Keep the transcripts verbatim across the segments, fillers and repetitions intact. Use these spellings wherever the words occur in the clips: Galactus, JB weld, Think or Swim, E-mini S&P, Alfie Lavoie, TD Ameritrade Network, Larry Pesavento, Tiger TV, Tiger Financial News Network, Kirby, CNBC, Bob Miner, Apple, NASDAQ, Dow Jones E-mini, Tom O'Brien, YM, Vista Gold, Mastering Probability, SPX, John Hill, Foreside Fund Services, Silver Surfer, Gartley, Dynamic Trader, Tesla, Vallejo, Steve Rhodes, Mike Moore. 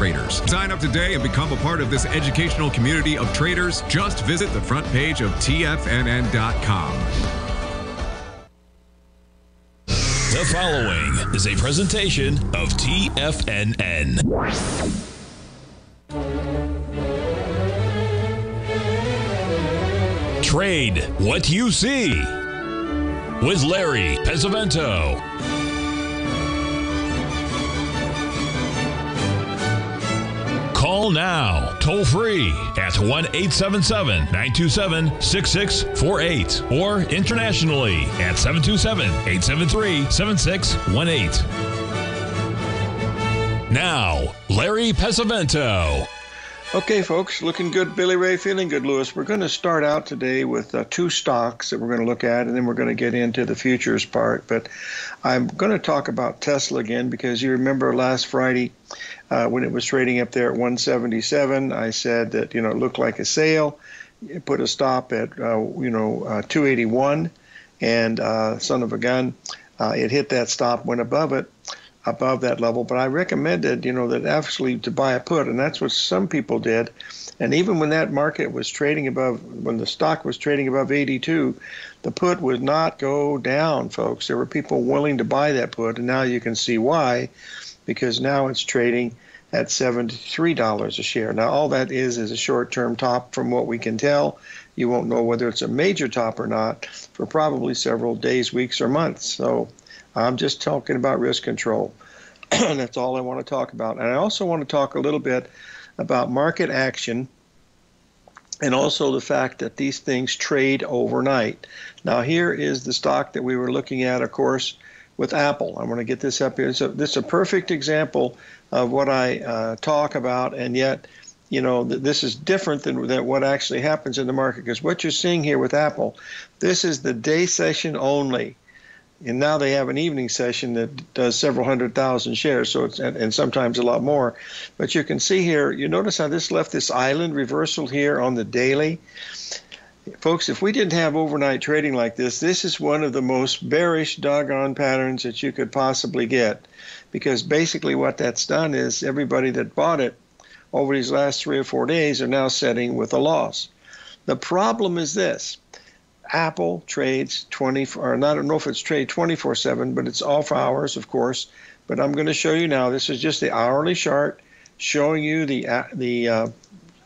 traders. Sign up today and become a part of this educational community of traders. Just visit the front page of T F N N dot com. The following is a presentation of T F N N. Trade What You See with Larry Pesavento. Call now, toll free at one eight seven seven, nine two seven, six six four eight or internationally at seven two seven, eight seven three, seven six one eight. Now, Larry Pesavento. Okay, folks, looking good, Billy Ray, feeling good, Lewis. We're going to start out today with uh, two stocks that we're going to look at, and then we're going to get into the futures part. But I'm going to talk about Tesla again, because you remember last Friday uh, when it was trading up there at one seventy-seven, I said that, you know, it looked like a sale. It put a stop at, uh, you know, uh, two eighty-one, and uh, son of a gun, uh, it hit that stop, went above it. above that level, but I recommended, you know, that actually to buy a put, and that's what some people did. And even when that market was trading above, when the stock was trading above eighty-two, the put would not go down, folks. There were people willing to buy that put, and now you can see why, because now it's trading at seventy-three dollars a share. Now, all that is is a short-term top from what we can tell. You won't know whether it's a major top or not for probably several days, weeks, or months. So I'm just talking about risk control. That's all I want to talk about. And I also want to talk a little bit about market action, and also the fact that these things trade overnight. Now, here is the stock that we were looking at, of course, with Apple. I want to get this up here. So this is a perfect example of what I uh, talk about, and yet, you know, th this is different than, than what actually happens in the market, because what you're seeing here with Apple, this is the day session only. And now they have an evening session that does several hundred thousand shares, so it's, and, and sometimes a lot more. But you can see here, you notice how this left this island reversal here on the daily. Folks, if we didn't have overnight trading like this, this is one of the most bearish doggone patterns that you could possibly get. Because basically what that's done is everybody that bought it over these last three or four days are now sitting with a loss. The problem is this. Apple trades twenty-four, or not, I don't know if it's trade twenty-four seven, but it's off hours, of course. But I'm going to show you now. This is just the hourly chart showing you the uh, the uh,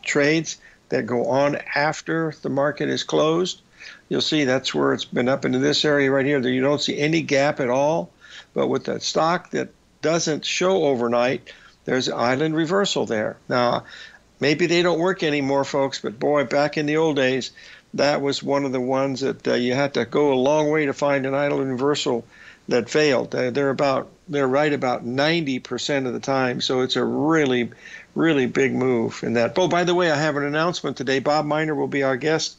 trades that go on after the market is closed. You'll see that's where it's been up into this area right here. You don't see any gap at all. But with the stock that doesn't show overnight, there's an island reversal there. Now, maybe they don't work anymore, folks, but boy, back in the old days, that was one of the ones that uh, you had to go a long way to find an island reversal that failed. Uh, they're about they're right about ninety percent of the time, so it's a really, really big move in that. Oh, by the way, I have an announcement today. Bob Miner will be our guest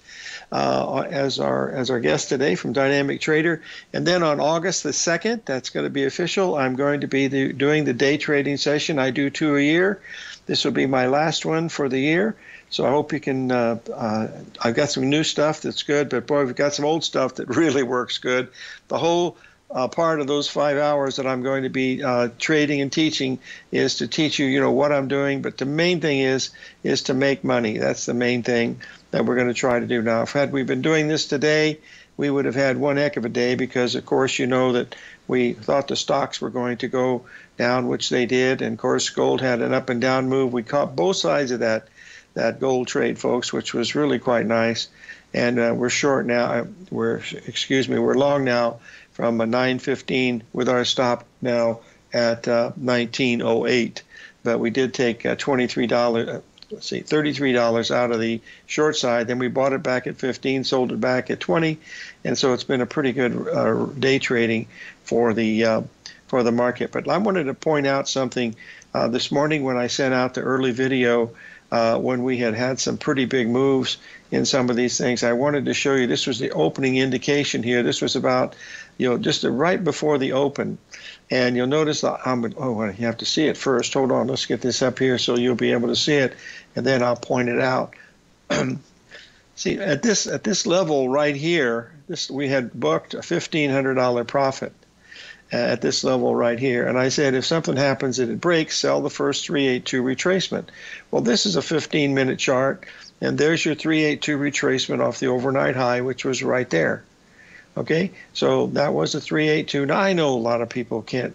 uh, as our as our guest today from Dynamic Trader, and then on August the second, that's going to be official. I'm going to be the, doing the day trading session. I do two a year. This will be my last one for the year. So I hope you can, uh, uh, I've got some new stuff that's good, but boy, we've got some old stuff that really works good. The whole uh, part of those five hours that I'm going to be uh, trading and teaching is to teach you, you know, what I'm doing. But the main thing is, is to make money. That's the main thing that we're going to try to do now. If had we been doing this today, we would have had one heck of a day, because, of course, you know that we thought the stocks were going to go down, which they did. And, of course, gold had an up and down move. We caught both sides of that. That gold trade, folks, which was really quite nice, and uh, we're short now. We're excuse me, we're long now from a nine fifteen with our stop now at uh, nineteen oh eight. But we did take uh, twenty-three dollars, uh, let's see, thirty-three dollars out of the short side. Then we bought it back at fifteen, sold it back at twenty, and so it's been a pretty good uh, day trading for the uh, for the market. But I wanted to point out something uh, this morning when I sent out the early video. Uh, when we had had some pretty big moves in some of these things, I wanted to show you. This was the opening indication here. This was about, you know, just right before the open, and you'll notice that I'm. Oh, you have to see it first. Hold on, let's get this up here so you'll be able to see it, and then I'll point it out. See, at this at this level right here, this we had booked a fifteen hundred dollar profit, uh, at this level right here. And I said, if something happens and it breaks, sell the first three eighty-two retracement. Well, this is a fifteen minute chart, and there's your three eighty-two retracement off the overnight high, which was right there. Okay, so that was a three eighty-two. Now I know a lot of people can't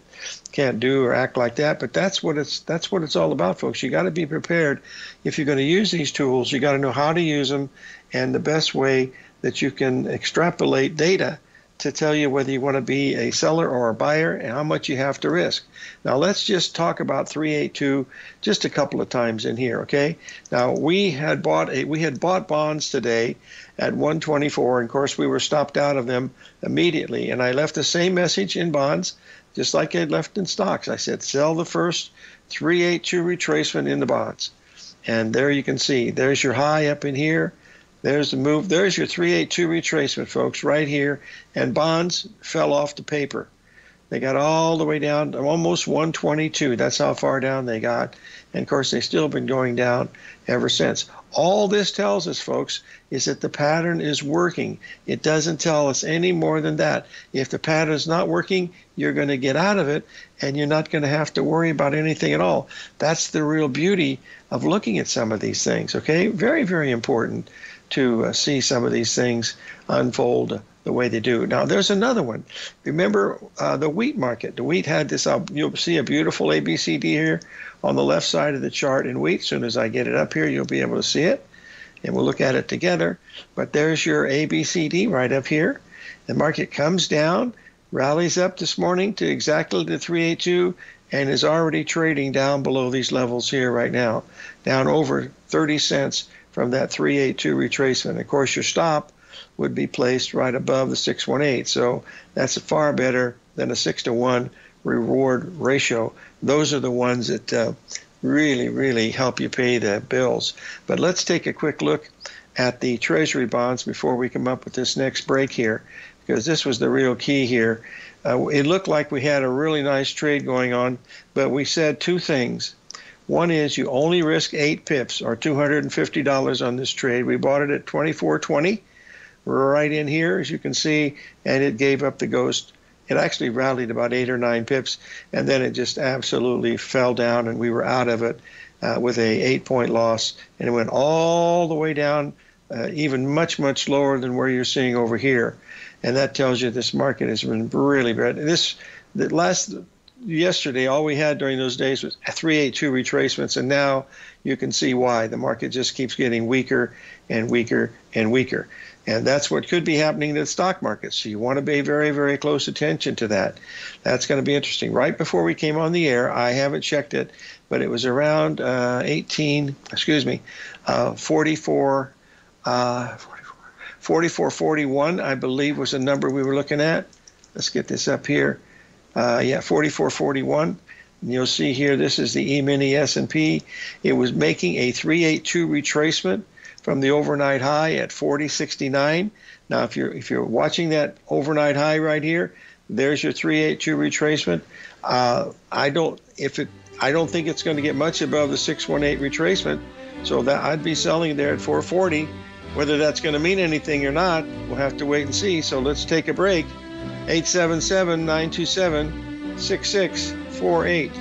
can't do or act like that, but that's what it's that's what it's all about, folks. You got to be prepared. If you're going to use these tools, you got to know how to use them, and the best way that you can extrapolate data to tell you whether you want to be a seller or a buyer and how much you have to risk. Now let's just talk about three eighty-two just a couple of times in here, okay? Now we had bought a, we had bought bonds today at one twenty-four, and of course we were stopped out of them immediately, and I left the same message in bonds just like I left in stocks. I said sell the first three eighty-two retracement in the bonds, and there you can see there's your high up in here, there's the move, there's your three eighty-two retracement, folks, right here, and bonds fell off the paper. They got all the way down to almost one twenty-two. That's how far down they got. And, of course, they've still been going down ever since. All this tells us, folks, is that the pattern is working. It doesn't tell us any more than that. If the pattern's not working, you're going to get out of it, and you're not going to have to worry about anything at all. That's the real beauty of looking at some of these things, okay? Very, very important to uh, see some of these things unfold the way they do. Now, there's another one. Remember uh, the wheat market. The wheat had this, uh, you'll see a beautiful A B C D here on the left side of the chart in wheat. As soon as I get it up here, you'll be able to see it, and we'll look at it together. But there's your A B C D right up here. The market comes down, rallies up this morning to exactly the three eighty-two, and is already trading down below these levels here right now, down over thirty cents from that three eighty-two retracement. Of course, your stop would be placed right above the six eighteen. So that's far better than a six to one reward ratio. Those are the ones that uh, really, really help you pay the bills. But let's take a quick look at the Treasury bonds before we come up with this next break here, because this was the real key here. Uh, it looked like we had a really nice trade going on, but we said two things. One is you only risk eight pips or two hundred fifty dollars on this trade. We bought it at twenty-four twenty, right in here, as you can see, and it gave up the ghost. It actually rallied about eight or nine pips, and then it just absolutely fell down, and we were out of it uh, with a eight-point loss, and it went all the way down, uh, even much, much lower than where you're seeing over here. And that tells you this market has been really bad. This, the last... Yesterday, all we had during those days was three eighty-two retracements, and now you can see why. The market just keeps getting weaker and weaker and weaker. And that's what could be happening to the stock market. So you want to pay very, very close attention to that. That's going to be interesting. Right before we came on the air, I haven't checked it, but it was around uh, eighteen, excuse me, uh, forty-four, uh, forty-four, forty-four forty-one, I believe was the number we were looking at. Let's get this up here. Uh, yeah, forty-four forty-one. And you'll see here, this is the E-mini S and P. It was making a three eighty-two retracement from the overnight high at forty sixty-nine. Now, if you're if you're watching that overnight high right here, there's your three eighty-two retracement. Uh, I don't if it I don't think it's going to get much above the six eighteen retracement. So that I'd be selling there at four forty. Whether that's going to mean anything or not, we'll have to wait and see. So let's take a break. eight seven seven, nine two seven, six six four eight.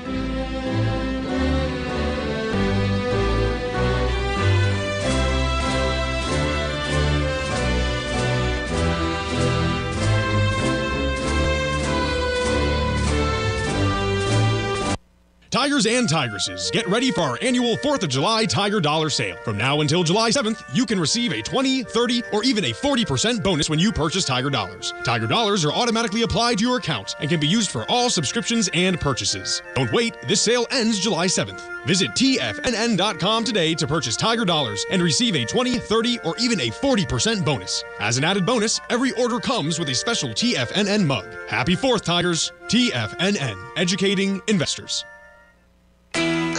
Tigers and Tigresses, get ready for our annual fourth of July Tiger Dollar Sale. From now until July seventh, you can receive a twenty, thirty, or even a forty percent bonus when you purchase Tiger Dollars. Tiger Dollars are automatically applied to your account and can be used for all subscriptions and purchases. Don't wait, this sale ends July seventh. Visit T F N N dot com today to purchase Tiger Dollars and receive a twenty, thirty, or even a forty percent bonus. As an added bonus, every order comes with a special T F N N mug. Happy fourth, Tigers. T F N N, educating investors.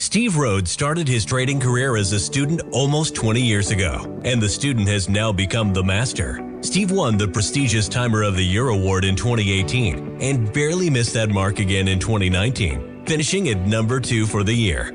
Steve Rhodes started his trading career as a student almost twenty years ago, and the student has now become the master. Steve won the prestigious Timer of the Year award in twenty eighteen and barely missed that mark again in twenty nineteen, finishing at number two for the year.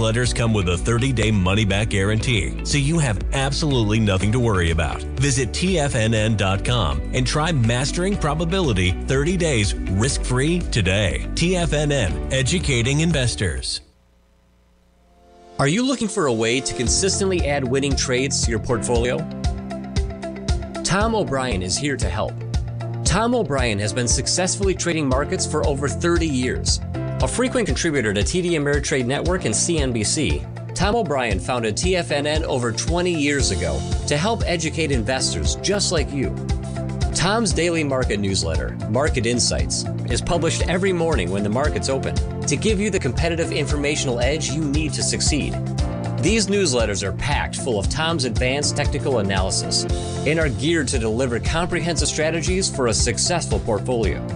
Letters come with a thirty day money-back guarantee, so you have absolutely nothing to worry about. Visit T F N N dot com and try Mastering Probability thirty days risk-free today. T F N N, educating investors. Are you looking for a way to consistently add winning trades to your portfolio? Tom O'Brien is here to help. Tom O'Brien has been successfully trading markets for over thirty years. A frequent contributor to T D Ameritrade Network and C N B C, Tom O'Brien founded T F N N over twenty years ago to help educate investors just like you. Tom's daily market newsletter, Market Insights, is published every morning when the markets open to give you the competitive informational edge you need to succeed. These newsletters are packed full of Tom's advanced technical analysis and are geared to deliver comprehensive strategies for a successful portfolio.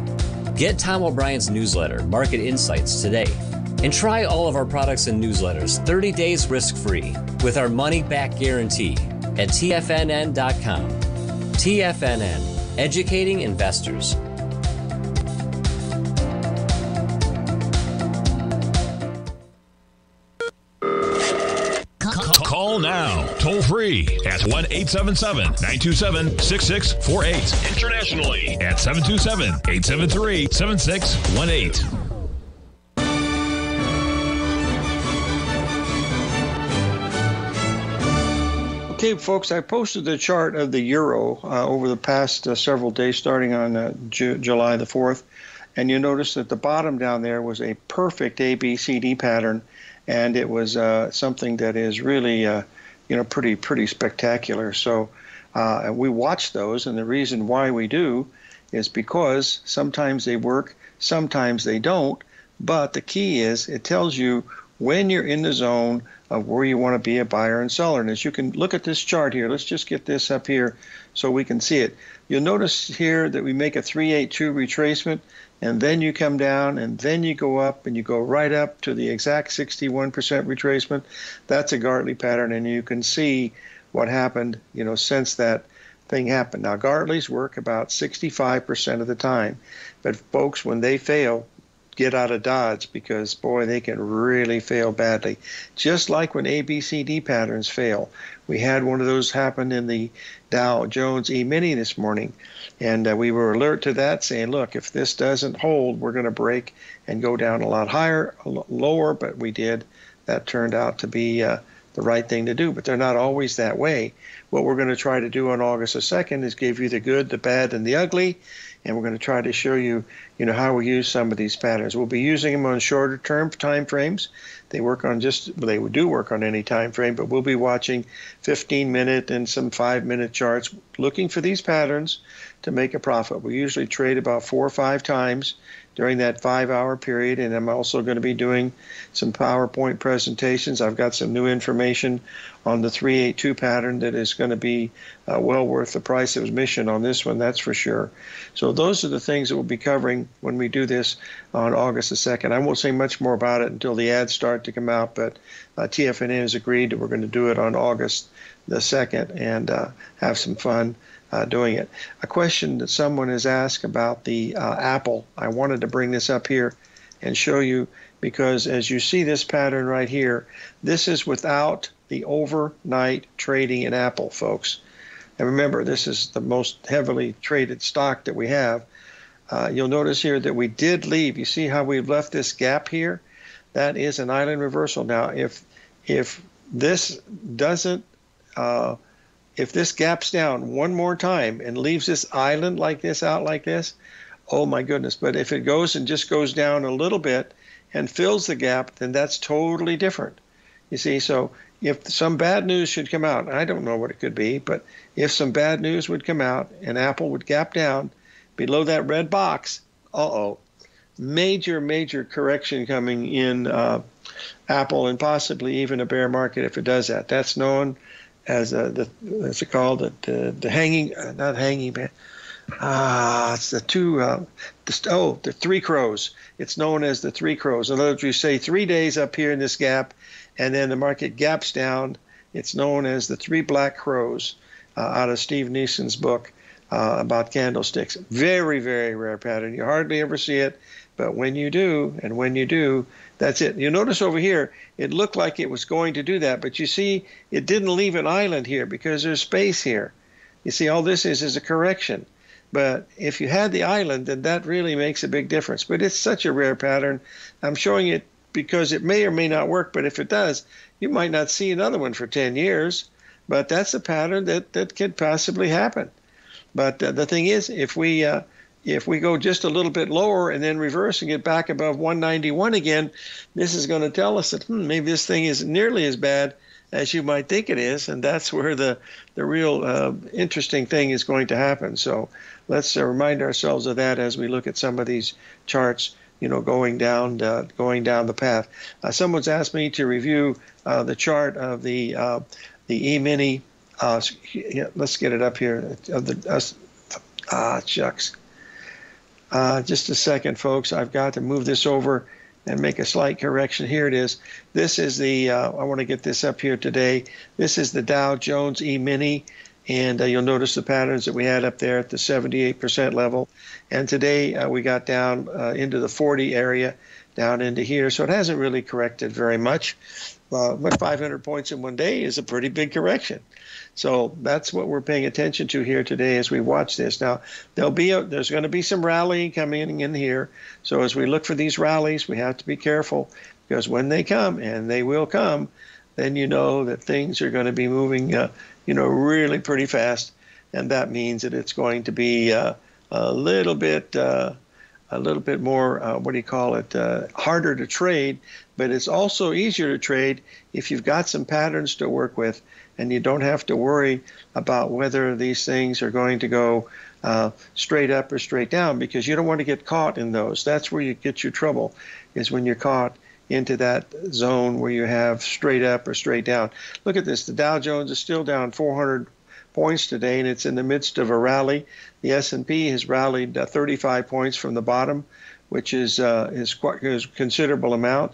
Get Tom O'Brien's newsletter, Market Insights, today, and try all of our products and newsletters thirty days risk-free with our money-back guarantee at T F N N dot com. T F N N, educating investors. Call now, toll free at one eight seven seven, nine two seven, six six four eight. Internationally at seven two seven, eight seven three, seven six one eight. Okay, folks, I posted the chart of the euro uh, over the past uh, several days, starting on uh, Ju- July the fourth. And you notice that the bottom down there was a perfect A B C D pattern. And it was uh, something that is really, uh, you know, pretty, pretty spectacular. So uh, we watch those, and the reason why we do is because sometimes they work, sometimes they don't. But the key is it tells you when you're in the zone of where you want to be a buyer and seller. And as you can look at this chart here, let's just get this up here so we can see it. You'll notice here that we make a three eighty-two retracement. And then you come down, and then you go up, and you go right up to the exact sixty-one percent retracement. That's a Gartley pattern, and you can see what happened, you know, since that thing happened. Now, Gartleys work about sixty-five percent of the time. But, folks, when they fail, get out of Dodge, because, boy, they can really fail badly. Just like when A B C D patterns fail. We had one of those happen in the Dow Jones E-mini this morning, and uh, we were alert to that, saying, look, if this doesn't hold, we're going to break and go down a lot higher, a lot lower, but we did. That turned out to be uh, the right thing to do, but they're not always that way. What we're going to try to do on August the second is give you the good, the bad, and the ugly, and we're going to try to show you, you know, how we use some of these patterns. We'll be using them on shorter term time frames. They work on just, they do work on any time frame, but we'll be watching fifteen minute and some five minute charts, looking for these patterns to make a profit. We usually trade about four or five times during that five-hour period, and I'm also going to be doing some PowerPoint presentations. I've got some new information on the three eight two pattern that is going to be uh, well worth the price of admission on this one, that's for sure. So those are the things that we'll be covering when we do this on August the second. I won't say much more about it until the ads start to come out, but uh, T F N N has agreed that we're going to do it on August the second and uh, have some fun Uh, doing it. A question that someone has asked about the uh, Apple, I wanted to bring this up here and show you, because as you see this pattern right here, this is without the overnight trading in Apple, folks. And remember, this is the most heavily traded stock that we have. Uh, you'll notice here that we did leave. You see how we've left this gap here? That is an island reversal. Now, if if this doesn't uh, if this gaps down one more time and leaves this island like this, out like this, oh my goodness. But if it goes and just goes down a little bit and fills the gap, then that's totally different. You see, so if some bad news should come out, I don't know what it could be, but if some bad news would come out and Apple would gap down below that red box, uh-oh, major, major correction coming in uh, Apple, and possibly even a bear market if it does that. That's known as a, the, what's it called, the, the, the hanging, uh, not hanging, man, ah, it's the two, uh, the, oh, the three crows. It's known as the three crows. In other words, you say three days up here in this gap, and then the market gaps down. It's known as the three black crows, uh, out of Steve Neeson's book uh, about candlesticks. Very, very rare pattern. You hardly ever see it, but when you do, and when you do, that's it. You notice over here, it looked like it was going to do that, but you see it didn't leave an island here because there's space here. You see, all this is is a correction. But if you had the island, then that really makes a big difference. But it's such a rare pattern. I'm showing it because it may or may not work, but if it does, you might not see another one for ten years. But that's a pattern that, that could possibly happen. But uh, the thing is, if we... Uh, If we go just a little bit lower and then reverse and get back above one ninety-one again, this is going to tell us that hmm, maybe this thing isn't nearly as bad as you might think it is. And that's where the, the real uh, interesting thing is going to happen. So let's uh, remind ourselves of that as we look at some of these charts, you know, going down, uh, going down the path. Uh, someone's asked me to review uh, the chart of the, uh, the E-mini. Uh, let's get it up here. Of the, uh, ah, shucks. Uh, just a second, folks. I've got to move this over and make a slight correction. Here it is. This is the, uh, I want to get this up here today. This is the Dow Jones E-mini. And uh, you'll notice the patterns that we had up there at the seventy-eight percent level. And today uh, we got down uh, into the forty area, down into here. So it hasn't really corrected very much. Uh, but five hundred points in one day is a pretty big correction. So that's what we're paying attention to here today as we watch this. Now, there'll be a, there's going to be some rallying coming in here. So as we look for these rallies, we have to be careful, because when they come, and they will come, then you know that things are going to be moving, uh, you know, really pretty fast. And that means that it's going to be uh, a little bit, uh, a little bit more, uh, what do you call it, uh, harder to trade. But it's also easier to trade if you've got some patterns to work with, and you don't have to worry about whether these things are going to go uh, straight up or straight down, because you don't want to get caught in those. That's where you get your trouble, is when you're caught into that zone where you have straight up or straight down. Look at this. The Dow Jones is still down four hundred points today, and it's in the midst of a rally. The S and P has rallied uh, thirty-five points from the bottom, which is, uh, is quite is a considerable amount.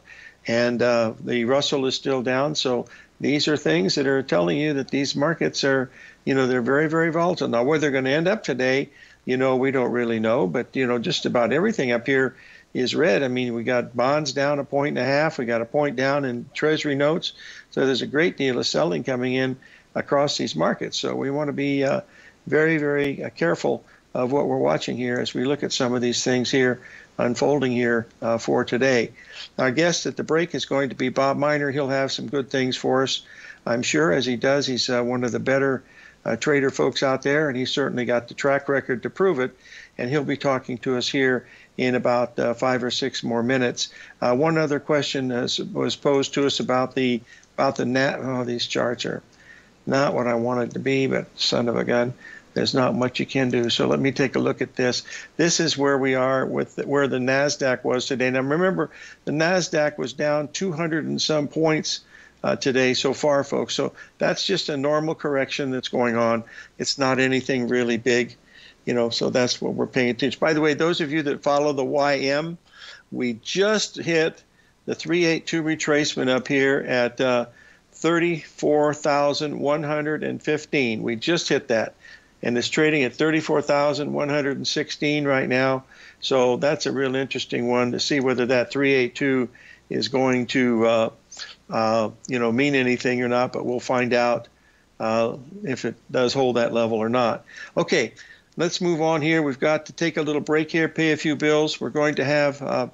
And uh, the Russell is still down. So these are things that are telling you that these markets are, you know, they're very, very volatile. Now, where they're going to end up today, you know, we don't really know. But, you know, just about everything up here is red. I mean, we got bonds down a point and a half. We got a point down in Treasury notes. So there's a great deal of selling coming in across these markets. So we want to be uh, very, very uh, careful of what we're watching here as we look at some of these things here unfolding here uh, for today. Our guest at the break is going to be Bob Miner. He'll have some good things for us, I'm sure, as he does. He's uh, one of the better uh, trader folks out there, and he's certainly got the track record to prove it. And he'll be talking to us here in about uh, five or six more minutes. Uh, one other question uh, was posed to us about the about the N A S D Q. Oh, these charts are not what I wanted to be, but son of a gun. there's not much you can do. So let me take a look at this. This is where we are with the, where the NASDAQ was today. Now, remember, the NASDAQ was down two hundred and some points uh, today so far, folks. So that's just a normal correction that's going on. It's not anything really big, you know, so that's what we're paying attention. By the way, those of you that follow the Y M, we just hit the three eighty-two retracement up here at uh, thirty-four thousand one hundred fifteen. We just hit that. And it's trading at thirty-four thousand one hundred sixteen right now. So that's a real interesting one to see whether that three eighty-two is going to, uh, uh, you know, mean anything or not. But we'll find out uh, if it does hold that level or not. Okay, let's move on here. We've got to take a little break here, pay a few bills. We're going to have uh,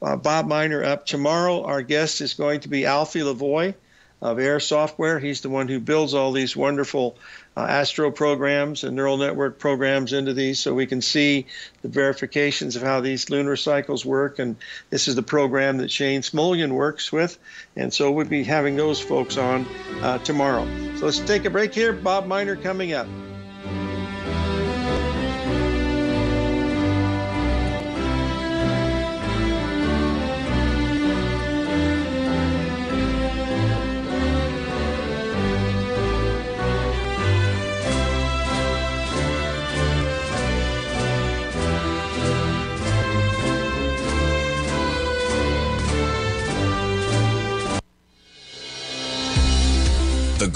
uh, Bob Miner up tomorrow. Our guest is going to be Alfie Lavoie of Air Software. He's the one who builds all these wonderful uh, Astro programs and neural network programs into these, so we can see the verifications of how these lunar cycles work. And this is the program that Shane Smolian works with. And so we'll be having those folks on uh, tomorrow. So let's take a break here. Bob Miner coming up. The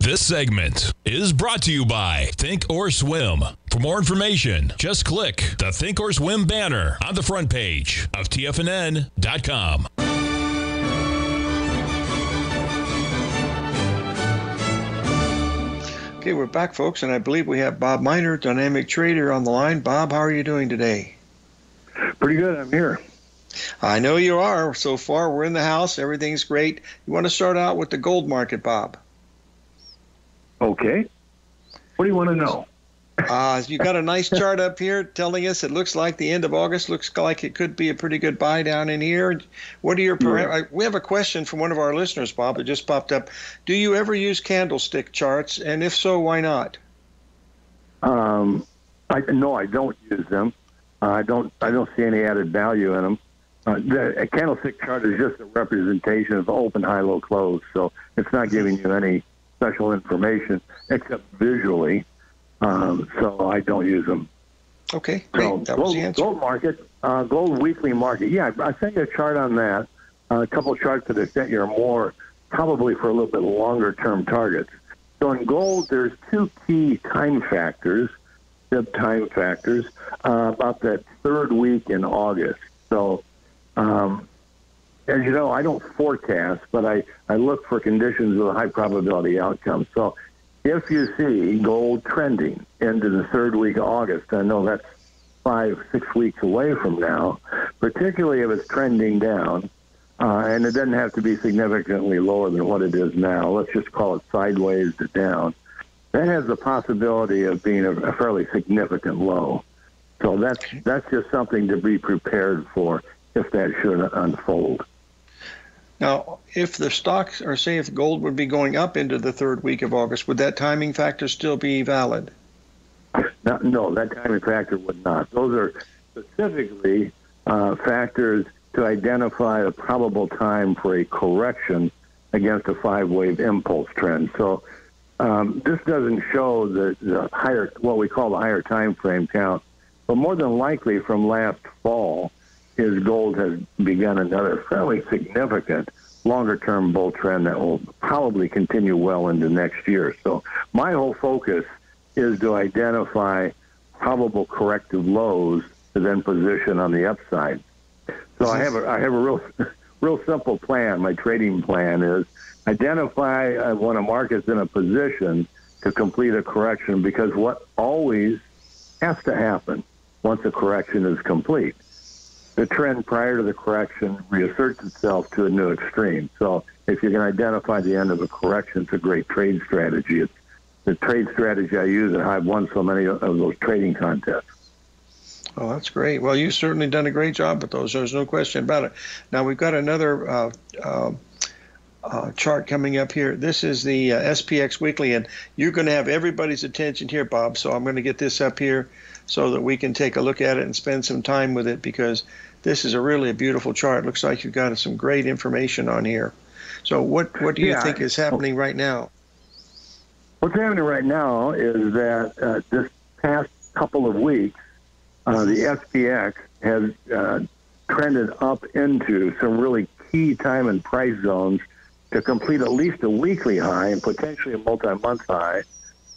This segment is brought to you by Think or Swim. For more information, just click the Think or Swim banner on the front page of T F N N dot com. Okay, we're back, folks, and I believe we have Bob Miner, Dynamic Trader, on the line. Bob, how are you doing today? Pretty good. I'm here. I know you are. So far, we're in the house. Everything's great. You want to start out with the gold market, Bob? Okay. What do you want to know? Uh, you got a nice chart up here telling us it looks like the end of August looks like it could be a pretty good buy down in here. What are your parameters? We have a question from one of our listeners, Bob. It just popped up. Do you ever use candlestick charts? And if so, why not? Um, I, no, I don't use them. Uh, I don't. I don't see any added value in them. Uh, the, a candlestick chart is just a representation of open, high, low, close. So it's not giving you any special information except visually. Um, so I don't use them. Okay, great. So that was gold, the answer. Gold market, uh, gold weekly market. Yeah, I sent you a chart on that. Uh, a couple of charts that I sent you are more probably for a little bit longer term targets. So in gold, there's two key time factors, sub time factors, uh, about that third week in August. So, um, as you know, I don't forecast, but I, I look for conditions with a high probability outcome. So if you see gold trending into the third week of August, I know that's five, six weeks away from now, particularly if it's trending down, uh, and it doesn't have to be significantly lower than what it is now. Let's just call it sideways to down. That has the possibility of being a, a fairly significant low. So that's, that's just something to be prepared for if that should unfold. Now, if the stocks, or say if gold would be going up into the third week of August, would that timing factor still be valid? No, no, that timing factor would not. Those are specifically uh, factors to identify a probable time for a correction against a five-wave impulse trend. So um, this doesn't show the, the higher, what we call the higher time frame count, but more than likely from last fall, is gold has begun another fairly significant longer-term bull trend that will probably continue well into next year. So my whole focus is to identify probable corrective lows to then position on the upside. So I have a, I have a real, real simple plan. My trading plan is identify when a market's in a position to complete a correction, because what always has to happen once a correction is complete, the trend prior to the correction reasserts itself to a new extreme. So if you can identify the end of a correction, it's a great trade strategy. It's the trade strategy I use, and I've won so many of those trading contests. Oh, that's great. Well, you've certainly done a great job with those. There's no question about it. Now, we've got another uh, uh, uh, chart coming up here. This is the uh, S P X Weekly, and you're going to have everybody's attention here, Bob, so I'm going to get this up here so that we can take a look at it and spend some time with it, because this is a really a beautiful chart. It looks like you've got some great information on here. So what, what do you yeah. think is happening right now? What's happening right now is that uh, this past couple of weeks, uh, the S P X has uh, trended up into some really key time and price zones to complete at least a weekly high and potentially a multi-month high,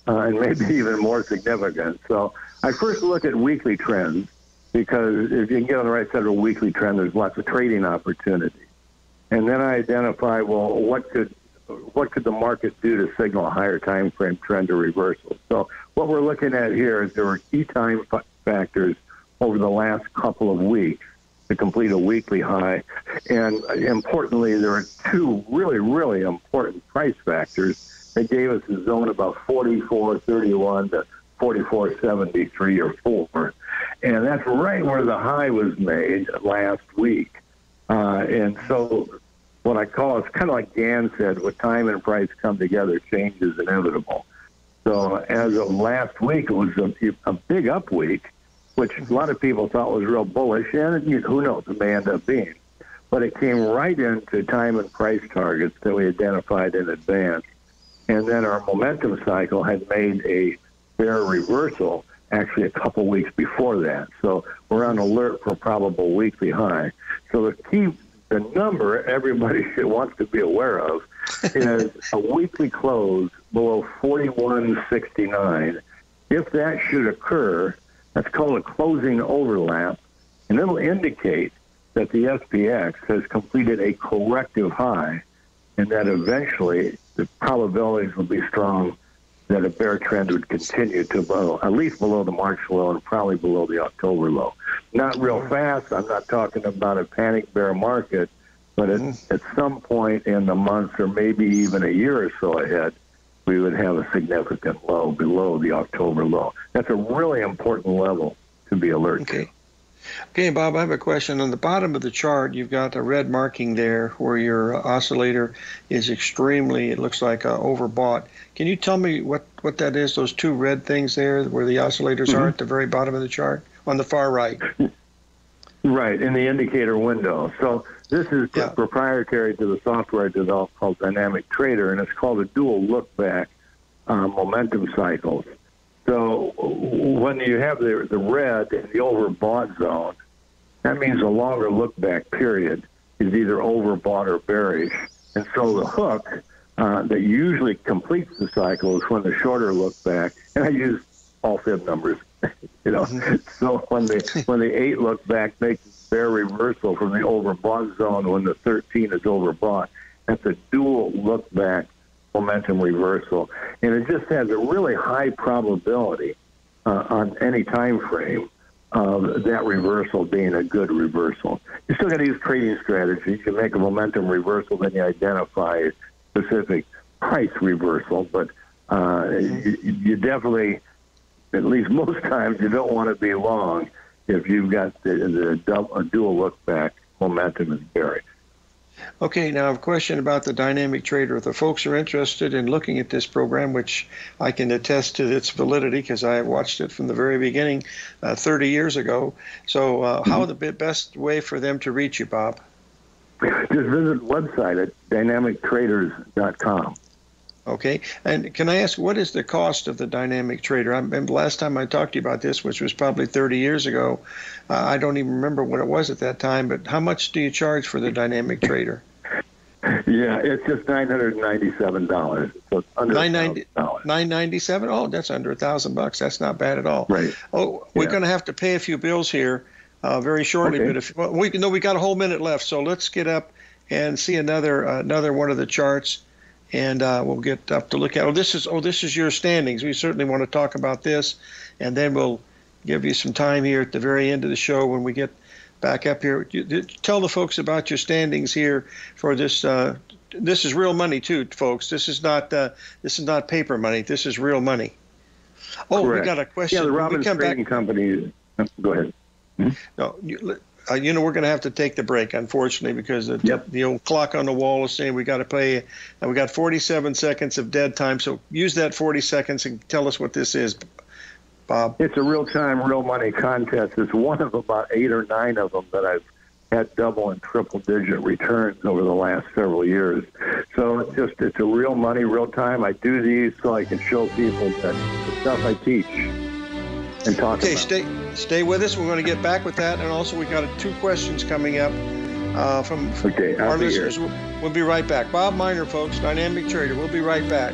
uh, and maybe even more significant. So I first look at weekly trends, because if you can get on the right side of a weekly trend, there's lots of trading opportunity. And then I identify, well, what could what could the market do to signal a higher time frame trend or reversal? So what we're looking at here is there were key time factors over the last couple of weeks to complete a weekly high. And importantly, there are two really, really important price factors that gave us a zone about forty-four thirty-one to forty-four seventy-three or four. And that's right where the high was made last week. Uh, and so what I call, it's kind of like Dan said, when time and price come together, change is inevitable. So as of last week, it was a, a big up week, which a lot of people thought was real bullish. And who knows, it may end up being. But it came right into time and price targets that we identified in advance. And then our momentum cycle had made a fair reversal actually a couple weeks before that. So we're on alert for probable weekly high. So the key, the number everybody should wants to be aware of is a weekly close below forty-one sixty-nine. If that should occur, that's called a closing overlap, and it'll indicate that the S P X has completed a corrective high and that eventually the probabilities will be strong that a bear trend would continue to below, at least below the March low and probably below the October low. Not real fast. I'm not talking about a panic bear market, but at, at some point in the month or maybe even a year or so ahead, we would have a significant low below the October low. That's a really important level to be alert okay. to. Okay, Bob, I have a question. On the bottom of the chart, you've got a red marking there where your oscillator is extremely, it looks like, uh, overbought. Can you tell me what, what that is, those two red things there where the oscillators mm-hmm. are at the very bottom of the chart on the far right? Right, in the indicator window. So this is yeah. proprietary to the software I developed called Dynamic Trader, and it's called a dual look-back uh, momentum cycle. So when you have the, the red in the overbought zone, that means a longer look-back period is either overbought or bearish. And so the hook uh, that usually completes the cycle is when the shorter look-back, and I use all fib numbers, you know. So when the, when the eight look-back makes bear reversal from the overbought zone when the thirteen is overbought, that's a dual look-back momentum reversal, and it just has a really high probability uh, on any time frame of that reversal being a good reversal. You still got to use trading strategies. You make a momentum reversal, then you identify a specific price reversal, but uh, you, you definitely, at least most times, you don't want to be long if you've got the, the double, a dual look-back momentum is buried. Okay, now I have a question about the Dynamic Trader. If the folks are interested in looking at this program, which I can attest to its validity because I watched it from the very beginning uh, thirty years ago. So uh, mm-hmm. how the best way for them to reach you, Bob? Just visit the website at dynamic traders dot com. Okay, and can I ask, what is the cost of the Dynamic Trader? I remember last time I talked to you about this, which was probably thirty years ago, uh, I don't even remember what it was at that time, but how much do you charge for the Dynamic Trader? Yeah, it's just nine hundred ninety-seven dollars. So under nine ninety, nine ninety-seven dollars? Oh, that's under a thousand bucks. That's not bad at all. Right. Oh, we're yeah. going to have to pay a few bills here uh, very shortly, okay. but if well, we no, we got a whole minute left, so let's get up and see another uh, another one of the charts. And uh, we'll get up to look at. Oh, this is oh, this is your standings. We certainly want to talk about this, and then we'll give you some time here at the very end of the show when we get back up here. You, tell the folks about your standings here for this. Uh, this is real money too, folks. This is not uh, this is not paper money. This is real money. Oh, correct. We got a question. Yeah, the Robbins Trading Company. Go ahead. Mm-hmm. No. You, Uh, you know, we're going to have to take the break, unfortunately, because the, yep. the old clock on the wall is saying we got to play, and we got forty-seven seconds of dead time. So use that forty seconds and tell us what this is, Bob. It's a real-time, real-money contest. It's one of about eight or nine of them that I've had double and triple-digit returns over the last several years. So it's just it's a real money, real time. I do these so I can show people that the stuff I teach. And talk okay, about. stay stay with us. We're going to get back with that, and also we got two questions coming up uh, from, from okay, our listeners. We'll, we'll be right back. Bob Miner, folks, Dynamic Trader. We'll be right back.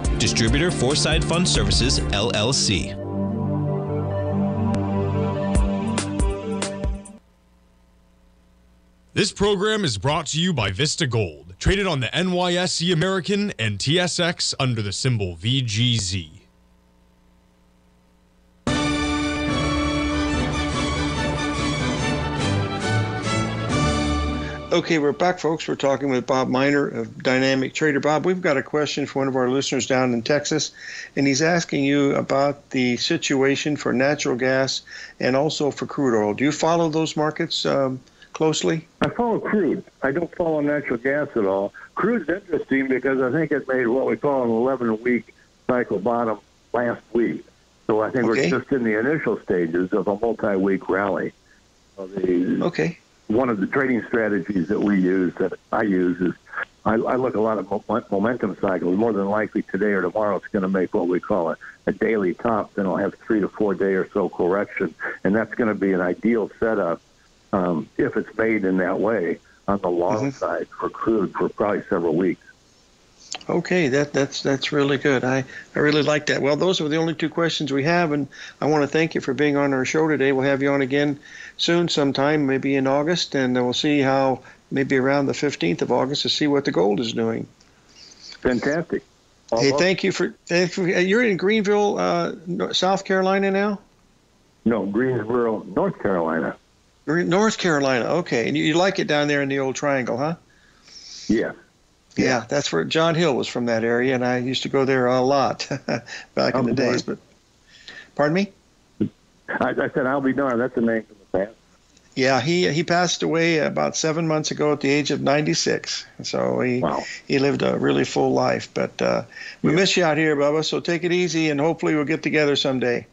Distributor Foreside Fund Services, L L C. This program is brought to you by Vista Gold, traded on the N Y S E American and T S X under the symbol V G Z. Okay, we're back, folks. We're talking with Bob Miner of Dynamic Trader. Bob, we've got a question for one of our listeners down in Texas, and he's asking you about the situation for natural gas and also for crude oil. Do you follow those markets um, closely? I follow crude. I don't follow natural gas at all. Crude's interesting because I think it made what we call an eleven-week cycle bottom last week. So I think okay. we're just in the initial stages of a multi-week rally. The okay. One of the trading strategies that we use, that I use, is I, I look a lot at momentum cycles. More than likely today or tomorrow it's going to make what we call a, a daily top. Then I'll have three to four day or so correction. And that's going to be an ideal setup um, if it's made in that way on the long mm-hmm. side for crude for probably several weeks. Okay, that, that's that's really good. I, I really like that. Well, those are the only two questions we have, and I want to thank you for being on our show today. We'll have you on again soon sometime, maybe in August, and we'll see how, maybe around the fifteenth of August, to see what the gold is doing. Fantastic. All hey, up. thank you for, thank you. You're in Greenville, uh, South Carolina now? No, Greensboro, North Carolina. North Carolina, okay. And you, you like it down there in the old triangle, huh? Yeah. Yeah, that's where John Hill was from, that area, and I used to go there a lot back in the days. But pardon me? I, I said I'll be darned. That's a name from the past. Yeah, he he passed away about seven months ago at the age of ninety-six. So he wow. he lived a really full life. But uh, we yeah. miss you out here, Bubba. So take it easy, and hopefully we'll get together someday.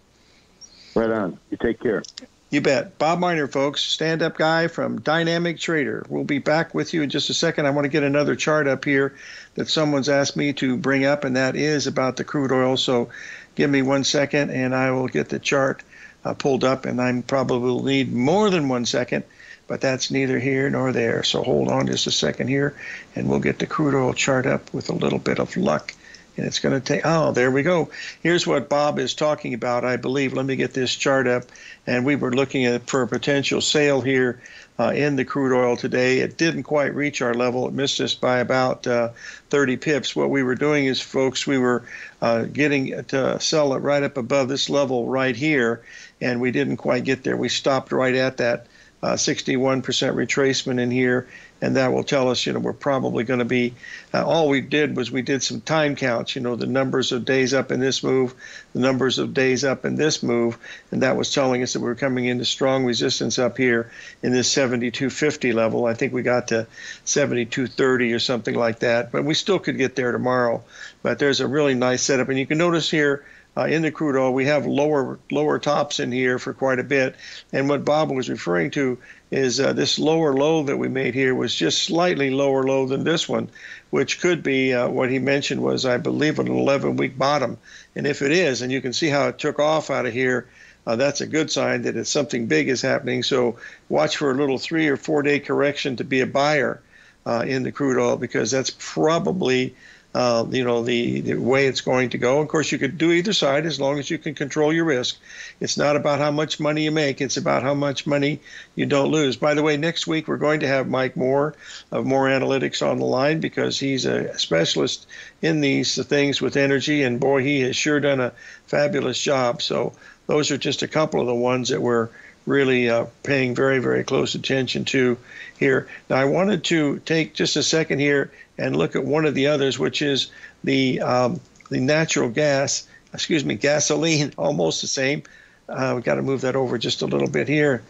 Right on. You take care. You bet. Bob Miner, folks, stand-up guy from Dynamic Trader. We'll be back with you in just a second. I want to get another chart up here that someone's asked me to bring up, and that is about the crude oil. So give me one second, and I will get the chart uh, pulled up, and I probably will need more than one second, but that's neither here nor there. So hold on just a second here, and we'll get the crude oil chart up with a little bit of luck. And it's going to take, oh, there we go. Here's what Bob is talking about, I believe. Let me get this chart up. And we were looking at for a potential sale here uh, in the crude oil today. It didn't quite reach our level. It missed us by about uh, thirty pips. What we were doing is, folks, we were uh, getting to sell it right up above this level right here. And we didn't quite get there. We stopped right at that uh, sixty-one percent retracement in here. And that will tell us, you know, we're probably going to be, uh, all we did was we did some time counts, you know, the numbers of days up in this move, the numbers of days up in this move. And that was telling us that we were coming into strong resistance up here in this seventy-two fifty level. I think we got to seventy-two thirty or something like that. But we still could get there tomorrow. But there's a really nice setup. And you can notice here, uh, in the crude oil, we have lower lower tops in here for quite a bit. And what Bob was referring to is uh, this lower low that we made here was just slightly lower low than this one, which could be uh, what he mentioned was, I believe, an eleven-week bottom. And if it is, and you can see how it took off out of here, Uh, that's a good sign that it's something big is happening. So watch for a little three or four day correction to be a buyer uh, in the crude oil, because that's probably uh, you know the, the way it's going to go. Of course, you could do either side as long as you can control your risk. It's not about how much money you make. It's about how much money you don't lose. By the way, next week we're going to have Mike Moore of Moore Analytics on the line, because he's a specialist in these things with energy. And boy, he has sure done a fabulous job. So those are just a couple of the ones that we're really uh, paying very, very close attention to here. Now, I wanted to take just a second here and look at one of the others, which is the um, the natural gas, excuse me, gasoline, almost the same. Uh, we've got to move that over just a little bit here.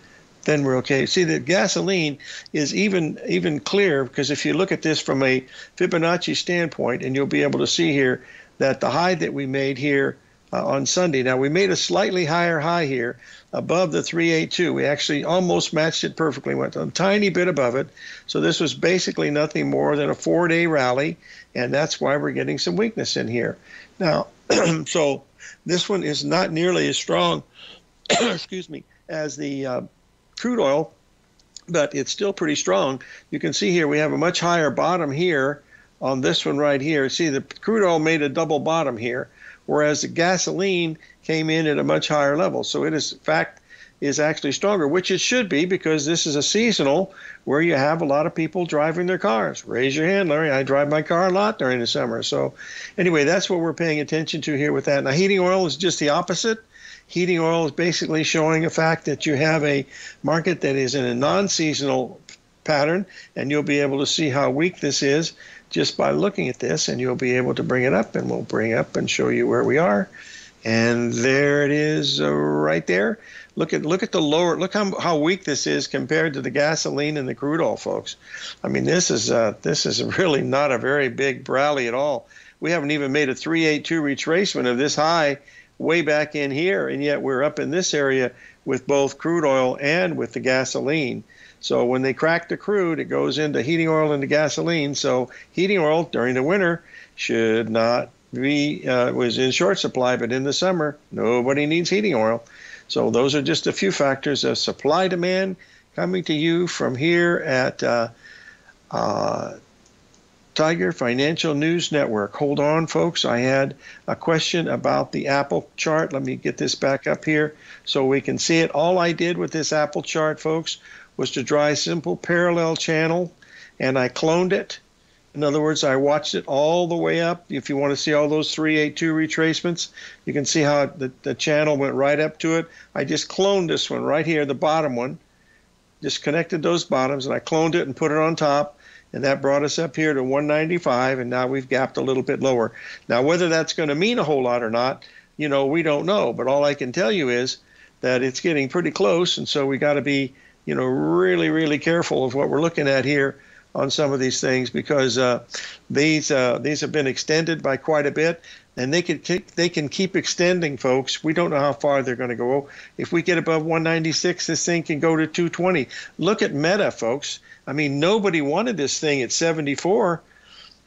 Then we're okay. See, the gasoline is even even clearer, because if you look at this from a Fibonacci standpoint, and you'll be able to see here that the high that we made here Uh, on Sunday. Now, we made a slightly higher high here above the three eighty-two. We actually almost matched it perfectly, went a tiny bit above it. So this was basically nothing more than a four-day rally, and that's why we're getting some weakness in here. Now, so this one is not nearly as strong, excuse me, as the uh, crude oil, but it's still pretty strong. You can see here we have a much higher bottom here on this one right here. See, the crude oil made a double bottom here, whereas the gasoline came in at a much higher level. So it is, in fact, is actually stronger, which it should be, because this is a seasonal where you have a lot of people driving their cars. Raise your hand, Larry. I drive my car a lot during the summer. So anyway, that's what we're paying attention to here with that. Now, heating oil is just the opposite. Heating oil is basically showing a fact that you have a market that is in a non-seasonal pattern, and you'll be able to see how weak this is just by looking at this, and you'll be able to bring it up, and we'll bring up and show you where we are. And there it is, uh, right there. Look at look at the lower, look how how weak this is compared to the gasoline and the crude oil, folks. I mean, this is uh, this is really not a very big rally at all. We haven't even made a three eighty-two retracement of this high way back in here, and yet we're up in this area with both crude oil and with the gasoline. So when they crack the crude, it goes into heating oil and the gasoline. So heating oil during the winter should not be uh, was in short supply, but in the summer, nobody needs heating oil. So those are just a few factors of supply demand coming to you from here at uh, uh, Tiger Financial News Network. Hold on, folks. I had a question about the Apple chart. Let me get this back up here so we can see it. All I did with this Apple chart, folks, was to draw a simple parallel channel, and I cloned it. In other words, I watched it all the way up. If you want to see all those three eighty-two retracements, you can see how the, the channel went right up to it. I just cloned this one right here, the bottom one, just connected those bottoms, and I cloned it and put it on top, and that brought us up here to one ninety-five, and now we've gapped a little bit lower. Now, whether that's going to mean a whole lot or not, you know, we don't know, but all I can tell you is that it's getting pretty close, and so we got to be you know, really, really careful of what we're looking at here on some of these things, because uh, these uh, these have been extended by quite a bit, and they can keep, they can keep extending, folks. We don't know how far they're going to go. If we get above one ninety-six, this thing can go to two twenty. Look at Meta, folks. I mean, nobody wanted this thing at seventy-four,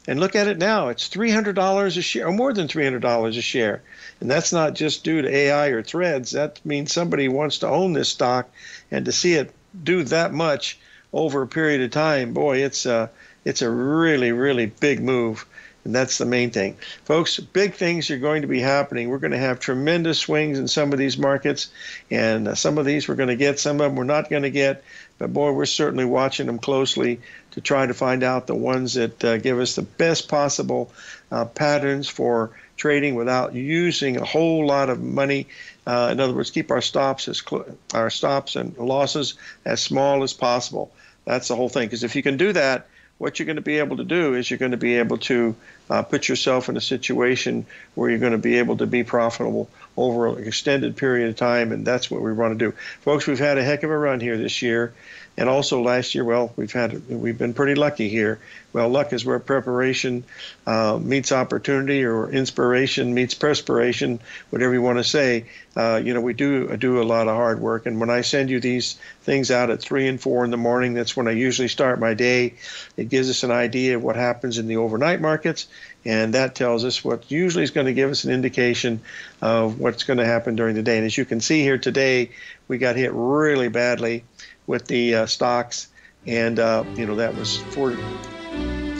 and look at it now. It's three hundred dollars a share, or more than three hundred dollars a share, and that's not just due to A I or Threads. That means somebody wants to own this stock, and to see it do that much over a period of time, boy, it's a, it's a really, really big move. And that's the main thing. Folks, big things are going to be happening. We're going to have tremendous swings in some of these markets. And some of these we're going to get, some of them we're not going to get. But, boy, we're certainly watching them closely to try to find out the ones that uh, give us the best possible uh, patterns for trading without using a whole lot of money. Uh, in other words, keep our stops as cl- our stops and losses as small as possible. That's the whole thing. Because if you can do that, what you're going to be able to do is you're going to be able to uh, put yourself in a situation where you're going to be able to be profitable over an extended period of time, and that's what we want to do. Folks, we've had a heck of a run here this year, And also last year, well, we've had we've been pretty lucky here. Well, luck is where preparation uh, meets opportunity, or inspiration meets perspiration, whatever you want to say. Uh, you know, we do do a lot of hard work. And when I send you these things out at three and four in the morning, that's when I usually start my day. It gives us an idea of what happens in the overnight markets, and that tells us what usually is going to give us an indication of what's going to happen during the day. And as you can see here today, we got hit really badly with the uh, stocks, and uh, you know, that was for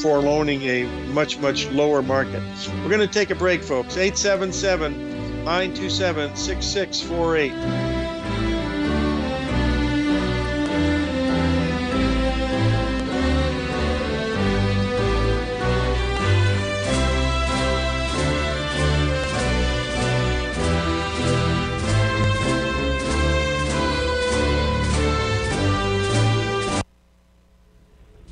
foreloaning a much, much lower market. We're going to take a break, folks. eight seven seven, nine two seven, six six four eight.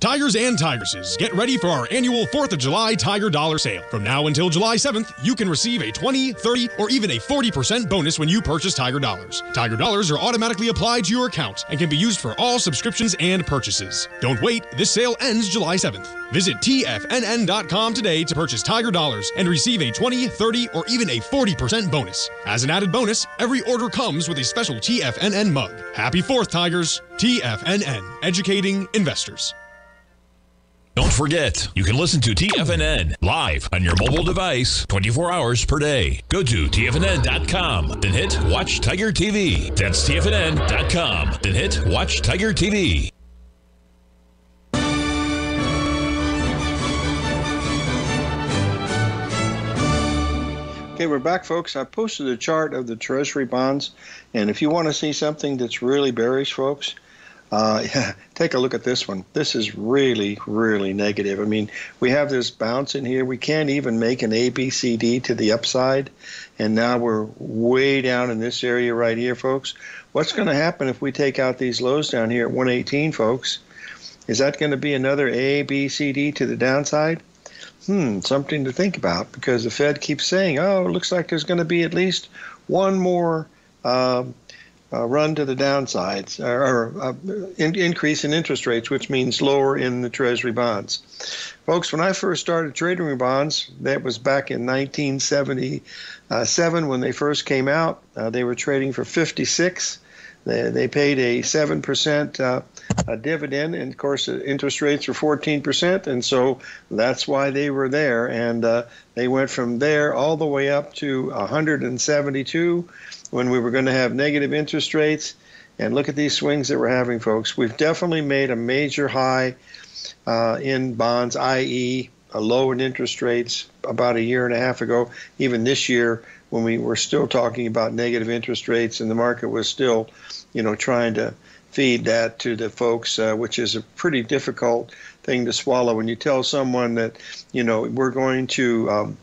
Tigers and Tigresses, get ready for our annual fourth of July Tiger Dollar Sale. From now until July seventh, you can receive a twenty, thirty, or even a forty percent bonus when you purchase Tiger Dollars. Tiger Dollars are automatically applied to your account and can be used for all subscriptions and purchases. Don't wait, this sale ends July seventh. Visit T F N N dot com today to purchase Tiger Dollars and receive a twenty, thirty, or even a forty percent bonus. As an added bonus, every order comes with a special T F N N mug. Happy fourth, Tigers. T F N N, educating investors. Don't forget, you can listen to T F N N live on your mobile device twenty-four hours per day. Go to T F N N dot com, then hit Watch Tiger T V. That's T F N N dot com, then hit Watch Tiger T V. Okay, we're back, folks. I posted a chart of the Treasury bonds, and if you want to see something that's really bearish, folks, Uh, yeah, take a look at this one. This is really, really negative. I mean, we have this bounce in here. We can't even make an A B C D to the upside. And now we're way down in this area right here, folks. What's going to happen if we take out these lows down here at one eighteen, folks? Is that going to be another A B C D to the downside? Hmm, something to think about, because the Fed keeps saying, oh, it looks like there's going to be at least one more uh, uh, run to the downsides, or, or uh, in, increase in interest rates, which means lower in the Treasury bonds. Folks, when I first started trading bonds, that was back in nineteen seventy-seven when they first came out. Uh, they were trading for fifty-six. They, they paid a seven percent uh, a dividend, and of course interest rates were fourteen percent, and so that's why they were there. And uh, they went from there all the way up to one hundred seventy-two when we were going to have negative interest rates. And look at these swings that we're having, folks. We've definitely made a major high uh, in bonds, that is a low in interest rates about a year and a half ago, even this year, when we were still talking about negative interest rates and the market was still, you know, trying to feed that to the folks, uh, which is a pretty difficult thing to swallow. When you tell someone that, you know, we're going to um,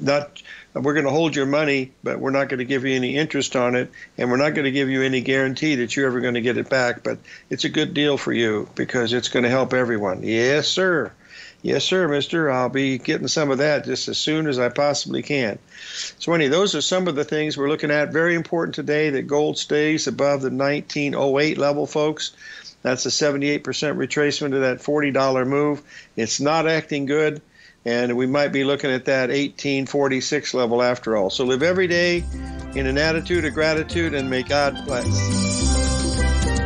not, we're going to hold your money, but we're not going to give you any interest on it, and we're not going to give you any guarantee that you're ever going to get it back, but it's a good deal for you because it's going to help everyone. Yes, sir. Yes, sir, mister. I'll be getting some of that just as soon as I possibly can. So, anyway, those are some of the things we're looking at. Very important today that gold stays above the nineteen oh eight level, folks. That's a seventy-eight percent retracement of that forty dollar move. It's not acting good, and we might be looking at that eighteen forty-six level after all. So live every day in an attitude of gratitude, and may God bless.